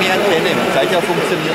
mehr Antenne, gleich auch funktioniert.